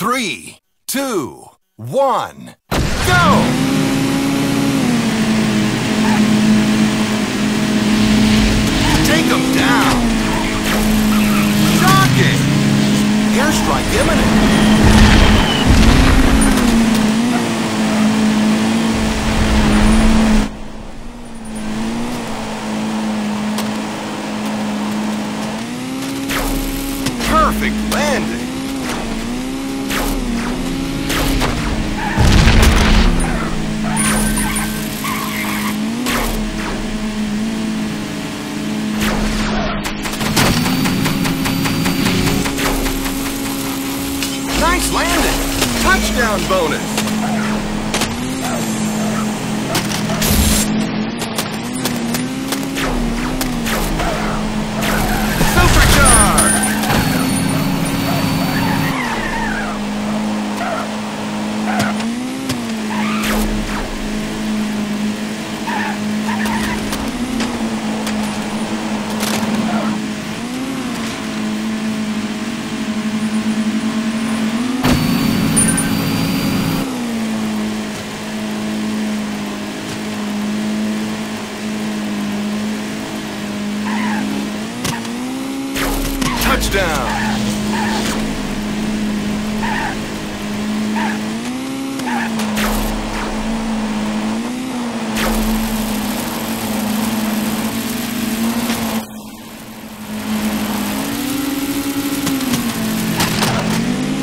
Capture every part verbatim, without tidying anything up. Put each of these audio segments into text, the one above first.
Three, two, one, go! Take him down! Shocking! Airstrike imminent! Perfect landing! Touchdown bonus! Supercharge! Down.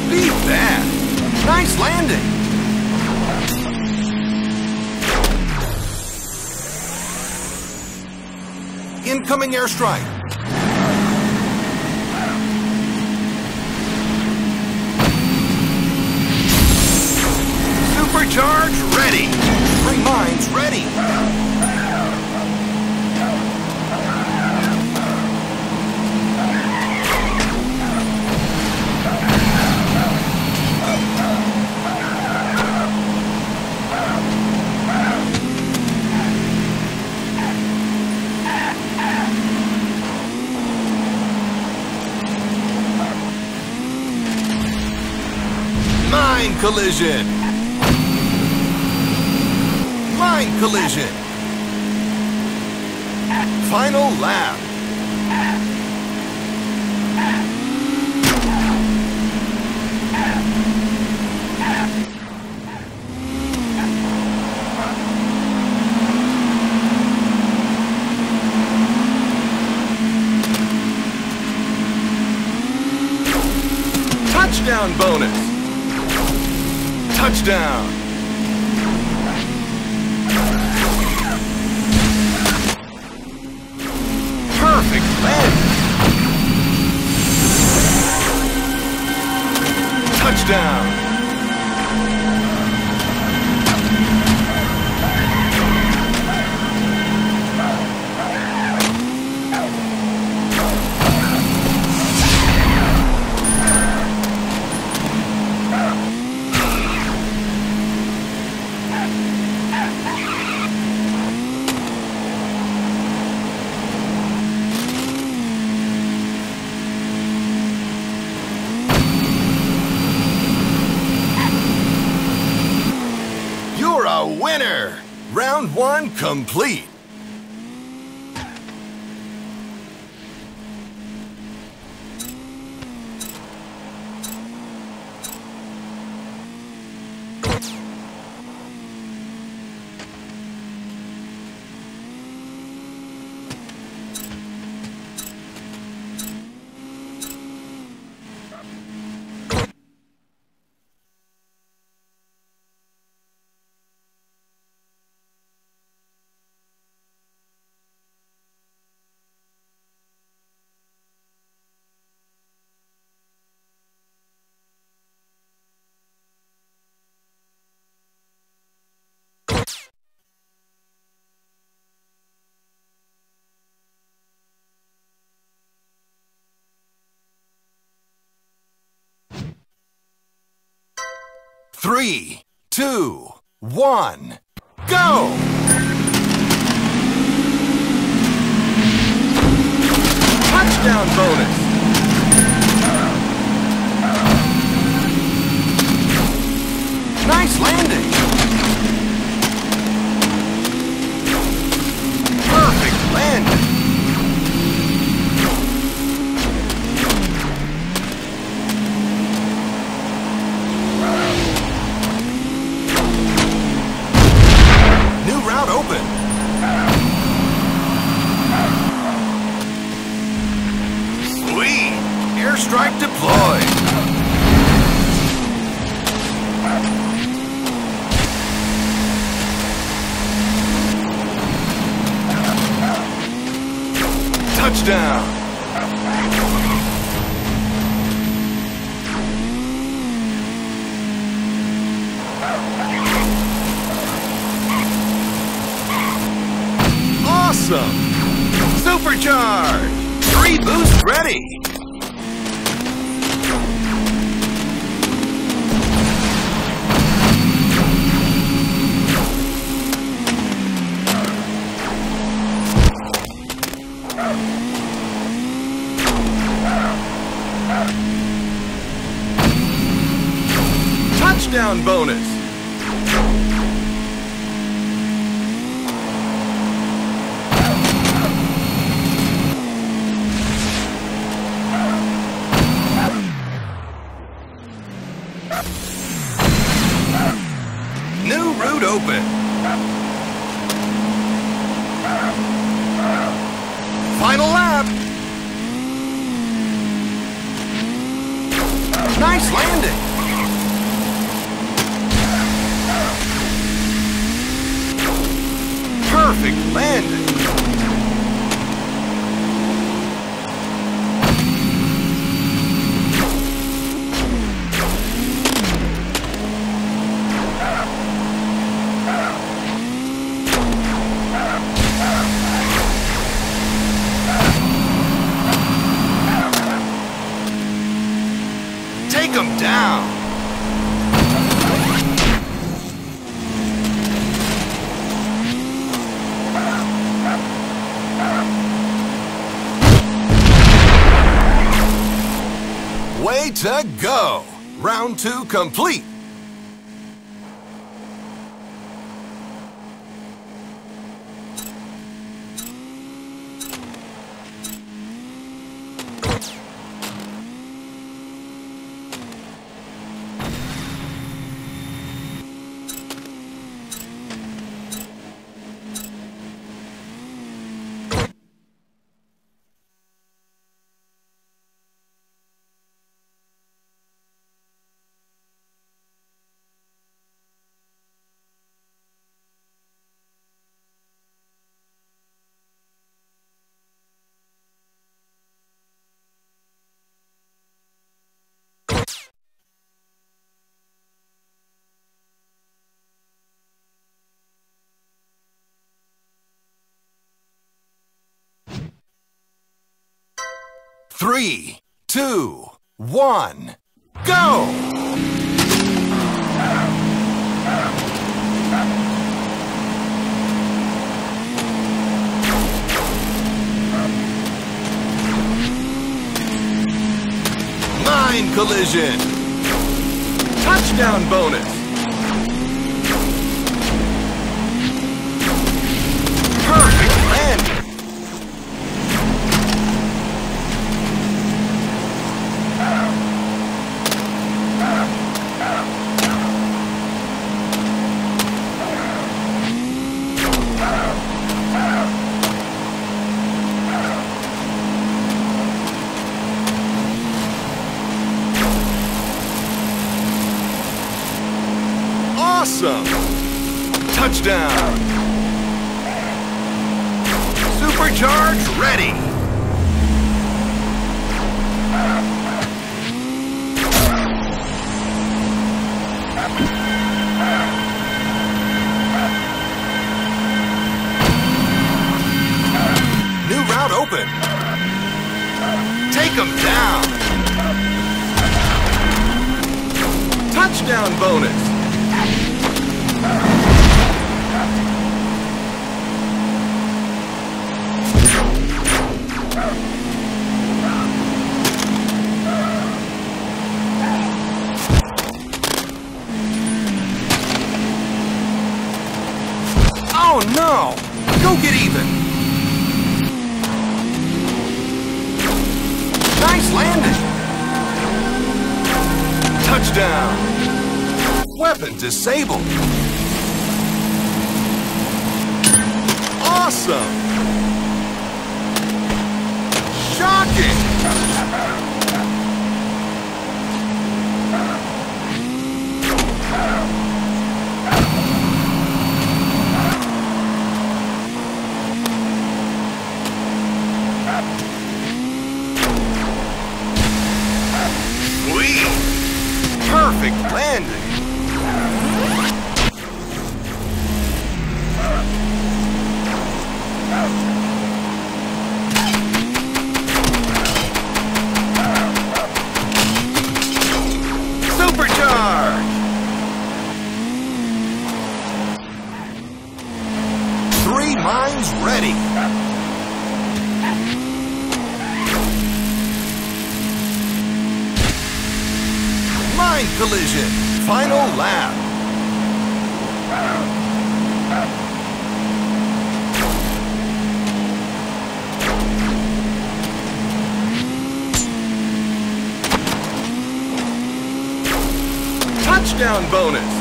Beat that! Nice landing! Incoming airstrike! Charge ready! Three mines ready! Mine collision! Mine collision! Final lap! Touchdown bonus! Touchdown! Perfect land. Touchdown. Winner! Round one complete! Three, two, one, go! Touchdown bonus! Nice landing. Perfect landing. New route open. Sweet. Airstrike deployed. Touchdown! Awesome! Supercharge! Three boost ready! Touchdown bonus. New route open. Final lap. Nice landing. Perfect landing. Take him down. Way to go! Round two complete! Three, two, one, go! Mind collision! Touchdown bonus! Awesome! Touchdown! Supercharge ready! New route open! Take him down! Touchdown bonus! Oh no! Go get even! Nice landing! Touchdown! Weapon disabled! Awesome! Shocking! Perfect landing! Collision. Final lap. Touchdown bonus.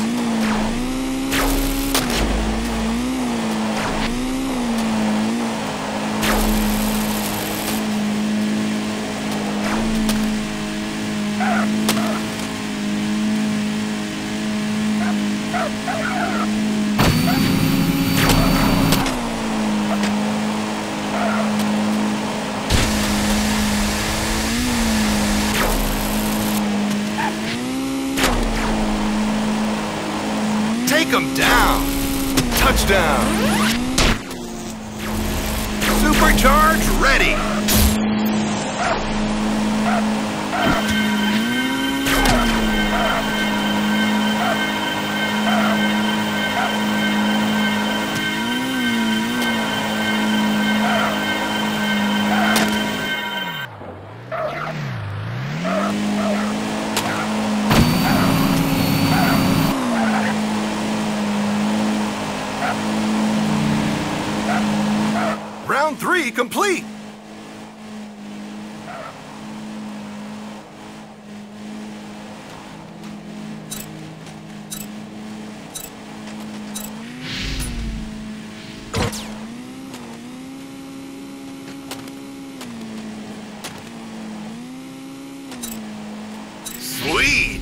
Take him down! Touchdown! Supercharge ready! Round three complete! Sweet!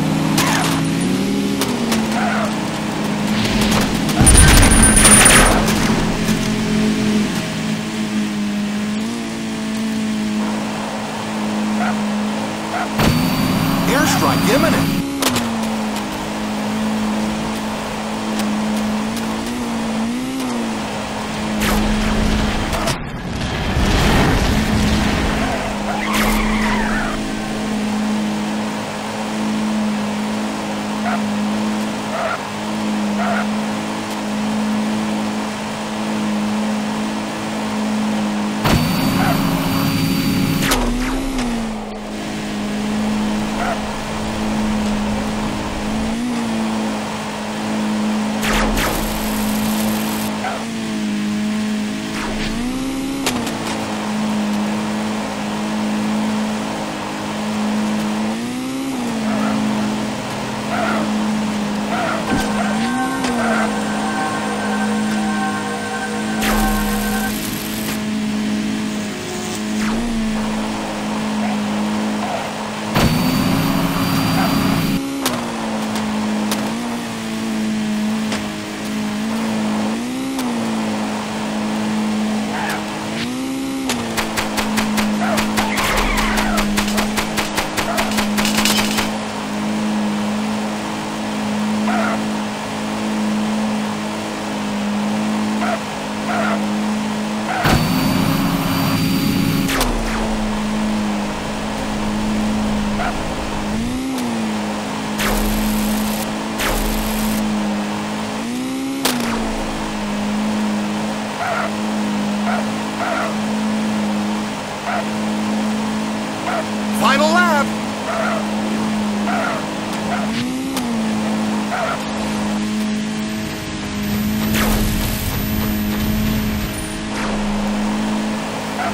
Airstrike imminent! Final lap.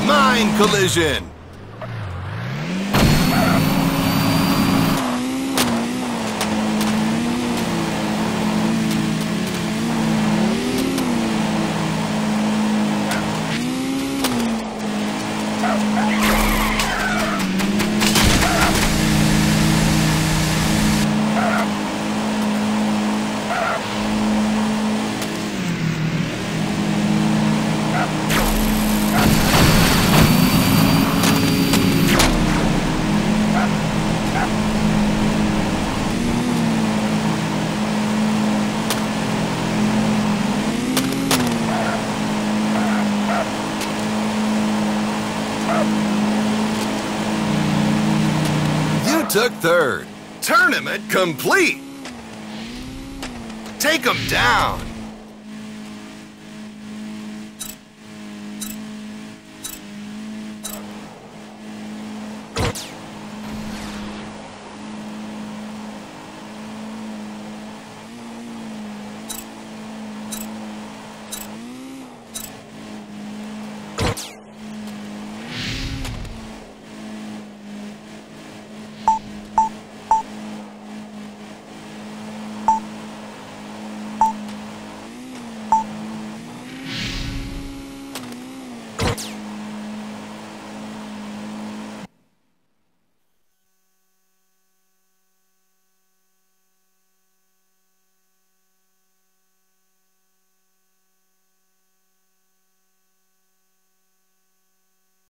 Mine collision. Took third. Tournament complete. Take them down.